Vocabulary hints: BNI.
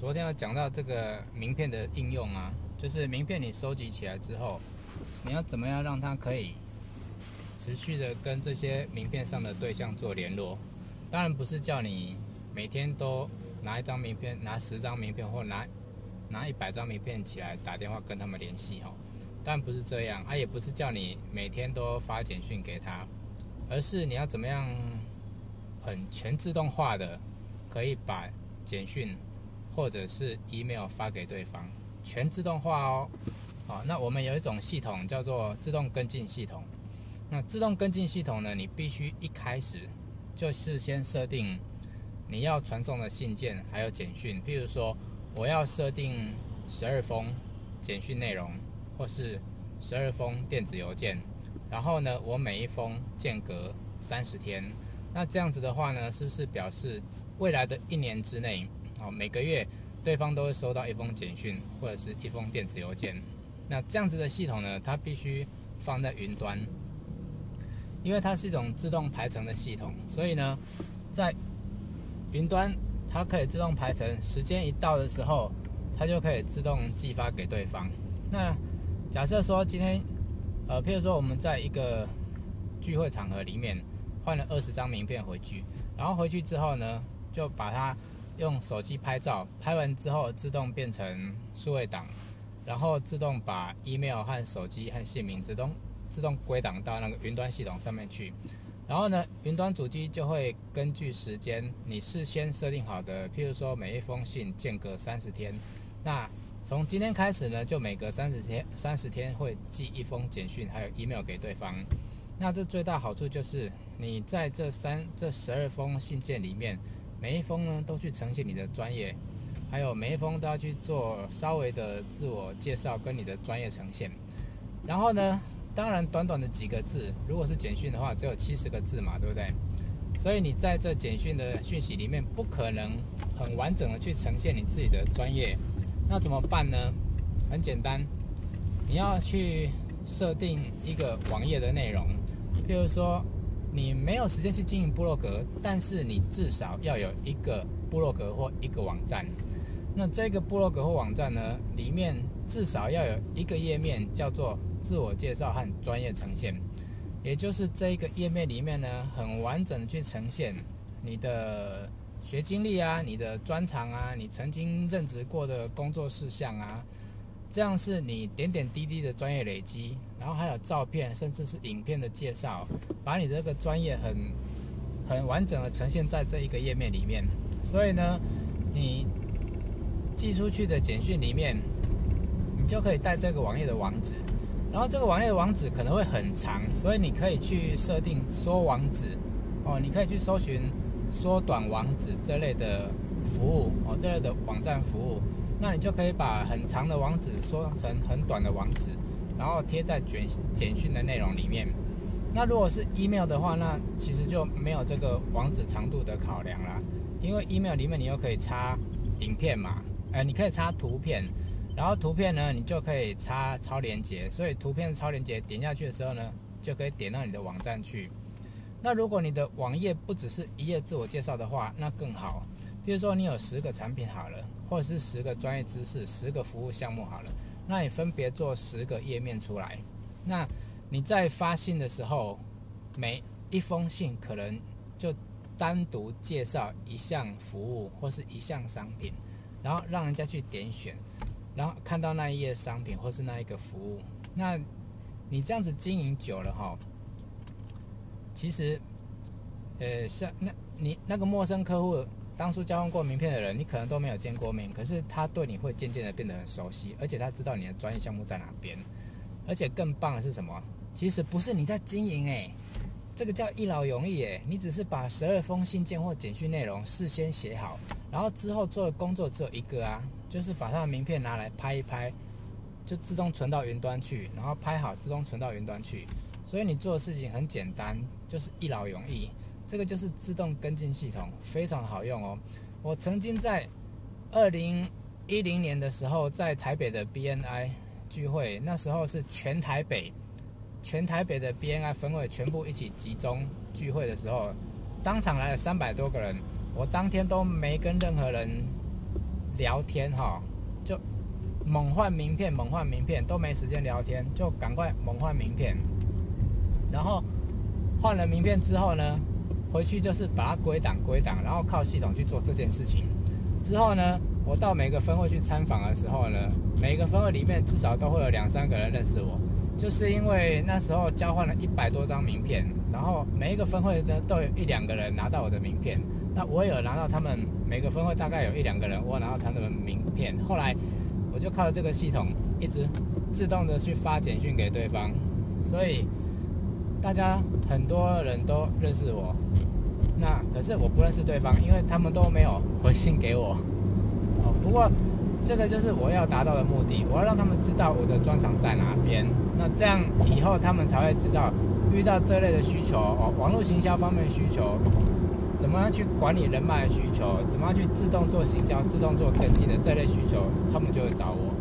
昨天有讲到这个名片的应用啊，就是名片你收集起来之后，你要怎么样让它可以持续的跟这些名片上的对象做联络？当然不是叫你每天都拿一张名片、拿10张名片或拿100张名片起来打电话跟他们联系哦，但不是这样，也不是叫你每天都发简讯给他，而是你要怎么样很全自动化的可以把简讯或者是 email 发给对方，全自动化哦。好，那我们有一种系统叫做自动跟进系统。那自动跟进系统呢，你必须一开始就事先设定你要传送的信件还有简讯，譬如说我要设定12封简讯内容，或是12封电子邮件，然后呢，我每一封间隔30天。那这样子的话呢，是不是表示未来的1年之内，每个月对方都会收到1封简讯或者是1封电子邮件？那这样子的系统呢，它必须放在云端，因为它是一种自动排程的系统，所以呢，在云端它可以自动排程，时间一到的时候，它就可以自动寄发给对方。那假设说今天，譬如说我们在一个聚会场合里面换了20张名片回去，然后回去之后呢，就把它用手机拍照，拍完之后自动变成数位档，然后自动把 email 和手机和姓名自动归档到那个云端系统上面去。然后呢，云端主机就会根据时间你事先设定好的，譬如说每一封信间隔30天，那从今天开始呢，就每隔30天会寄1封简讯还有 email 给对方。那这最大好处就是你在这12封信件里面，每一封呢都去呈现你的专业，还有每一封都要去做稍微的自我介绍跟你的专业呈现。然后呢，当然短短的几个字，如果是简讯的话只有70个字嘛，对不对？所以你在这简讯的讯息里面不可能很完整的去呈现你自己的专业。那怎么办呢？很简单，你要去设定一个网页的内容，譬如说你没有时间去经营部落格，但是你至少要有一个部落格或一个网站。那这个部落格或网站呢，里面至少要有一个页面叫做自我介绍和专业呈现，也就是这个页面里面呢，很完整的去呈现你的学经历啊、你的专长啊、你曾经任职过的工作事项啊，这样是你点点滴滴的专业累积，然后还有照片甚至是影片的介绍，把你这个专业很完整的呈现在这一个页面里面。所以呢，你寄出去的简讯里面，你就可以带这个网页的网址，然后这个网页的网址可能会很长，所以你可以去设定缩网址哦，你可以去搜寻缩短网址这类的服务哦，这类的网站服务，那你就可以把很长的网址缩成很短的网址，然后贴在简讯的内容里面。那如果是 email 的话，那其实就没有这个网址长度的考量啦，因为 email 里面你又可以插影片嘛，你可以插图片，然后图片呢，你就可以插超链接，所以图片超链接点下去的时候呢，就可以点到你的网站去。那如果你的网页不只是一页自我介绍的话，那更好。比如说你有10个产品好了，或者是10个专业知识、10个服务项目好了，那你分别做10个页面出来。那你在发信的时候，每一封信可能就单独介绍一项服务或是一项商品，然后让人家去点选，然后看到那一页商品或是那一个服务。那你这样子经营久了哈，其实，像你那个陌生客户，当初交换过名片的人，你可能都没有见过面，可是他对你会渐渐的变得很熟悉，而且他知道你的专业项目在哪边。而且更棒的是什么？其实不是你在经营这个叫一劳永逸你只是把12封信件或简讯内容事先写好，然后之后做的工作只有一个啊，就是把他的名片拿来拍一拍，就自动存到云端去，然后拍好自动存到云端去。所以你做的事情很简单，就是一劳永逸。这个就是自动跟进系统，非常好用哦。我曾经在2010年的时候，在台北的 BNI 聚会，那时候是全台北的 BNI 分会全部一起集中聚会的时候，当场来了300多个人，我当天都没跟任何人聊天哈，就猛换名片，猛换名片，都没时间聊天，就赶快猛换名片。然后换了名片之后呢，回去就是把它归档，然后靠系统去做这件事情。之后呢，我到每个分会去参访的时候呢，每个分会里面至少都会有2、3个人认识我，就是因为那时候交换了100多张名片，然后每一个分会都有1、2个人拿到我的名片。那我有拿到他们每个分会大概有1、2个人，我拿到他们的名片。后来我就靠这个系统一直自动的去发简讯给对方，所以大家很多人都认识我。那可是我不认识对方，因为他们都没有回信给我。哦，不过这个就是我要达到的目的，我要让他们知道我的专长在哪边。那这样以后他们才会知道，遇到这类的需求，哦，网络行销方面的需求。怎么样去管理人脉的需求，怎么样去自动做行销、自动做跟进的这类需求，他们就会找我。